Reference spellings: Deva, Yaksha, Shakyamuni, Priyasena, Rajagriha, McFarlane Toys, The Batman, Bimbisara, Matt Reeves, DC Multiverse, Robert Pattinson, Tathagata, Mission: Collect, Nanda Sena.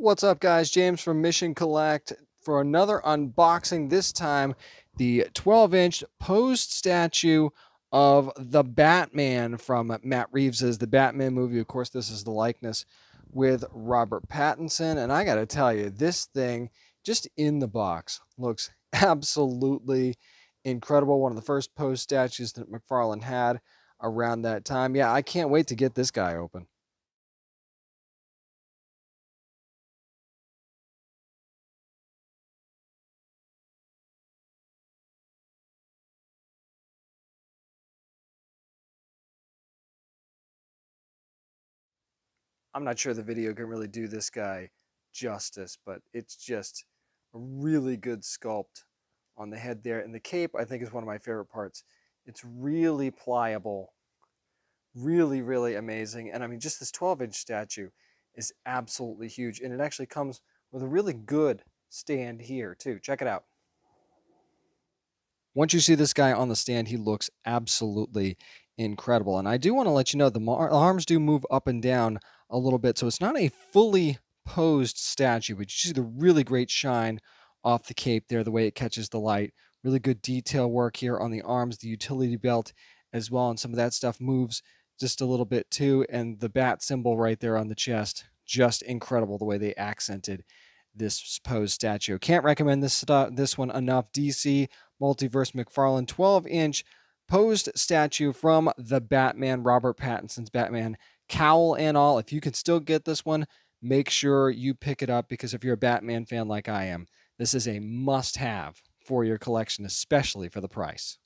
What's up, guys? James from Mission Collect for another unboxing. This time, the 12-inch posed statue of the Batman from Matt Reeves' The Batman movie. Of course, this is the likeness with Robert Pattinson. And I got to tell you, this thing just in the box looks absolutely incredible. One of the first posed statues that McFarlane had around that time. Yeah, I can't wait to get this guy open. I'm not sure the video can really do this guy justice, but it's just a really good sculpt on the head there. And the cape, I think, is one of my favorite parts. It's really pliable, really, really amazing. And I mean, just this 12-inch statue is absolutely huge. And it actually comes with a really good stand here, too. Check it out. Once you see this guy on the stand, he looks absolutely incredible. And I do want to let you know the arms do move up and down a little bit, so it's not a fully posed statue, but you see the really great shine off the cape there, the way it catches the light. Really good detail work here on the arms, the utility belt as well, and some of that stuff moves just a little bit too. And the bat symbol right there on the chest, just incredible the way they accented this posed statue. Can't recommend this one enough. DC Multiverse McFarlane 12-inch posed statue from the Batman, Robert Pattinson's Batman, cowl and all. If you can still get this one, make sure you pick it up, because if you're a Batman fan like I am, this is a must-have for your collection, especially for the price.